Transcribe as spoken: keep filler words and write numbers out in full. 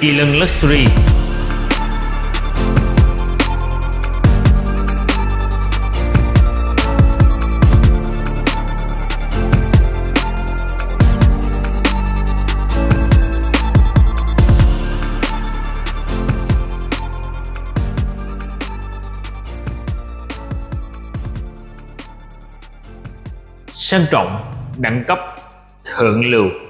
Kỳ Lân Luxury. Sang trọng, đẳng cấp, thượng lưu.